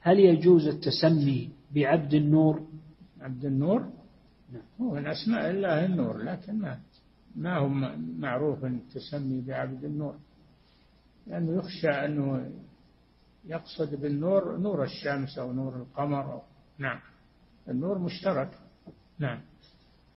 هل يجوز التسمي بعبد النور؟ عبد النور هو من أسماء الله النور، لكن ما هو معروف التسمي بعبد النور، لأنه يخشى أنه يقصد بالنور نور الشمس أو نور القمر أو النور مشترك.